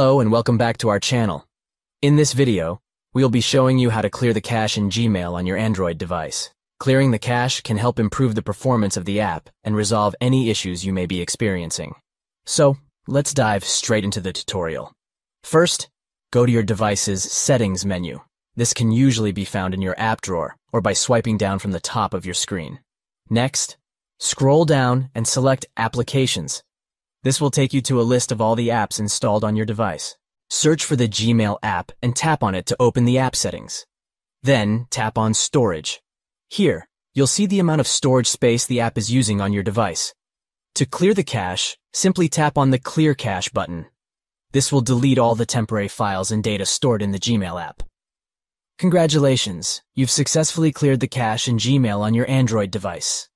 Hello and welcome back to our channel. In this video, we'll be showing you how to clear the cache in Gmail on your Android device. Clearing the cache can help improve the performance of the app and resolve any issues you may be experiencing. So, let's dive straight into the tutorial. First, go to your device's Settings menu. This can usually be found in your app drawer or by swiping down from the top of your screen. Next, scroll down and select Applications. This will take you to a list of all the apps installed on your device. Search for the Gmail app and tap on it to open the app settings. Then tap on Storage. Here, you'll see the amount of storage space the app is using on your device. To clear the cache, simply tap on the Clear Cache button. This will delete all the temporary files and data stored in the Gmail app. Congratulations, you've successfully cleared the cache in Gmail on your Android device.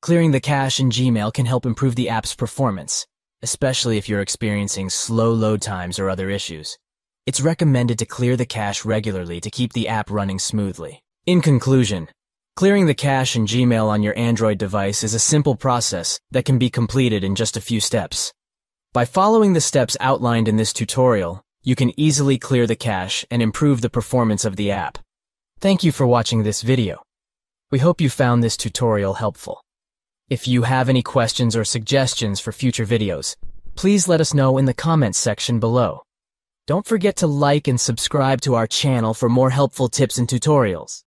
Clearing the cache in Gmail can help improve the app's performance, especially if you're experiencing slow load times or other issues. It's recommended to clear the cache regularly to keep the app running smoothly. In conclusion, clearing the cache in Gmail on your Android device is a simple process that can be completed in just a few steps. By following the steps outlined in this tutorial, you can easily clear the cache and improve the performance of the app. Thank you for watching this video. We hope you found this tutorial helpful. If you have any questions or suggestions for future videos, please let us know in the comments section below. Don't forget to like and subscribe to our channel for more helpful tips and tutorials.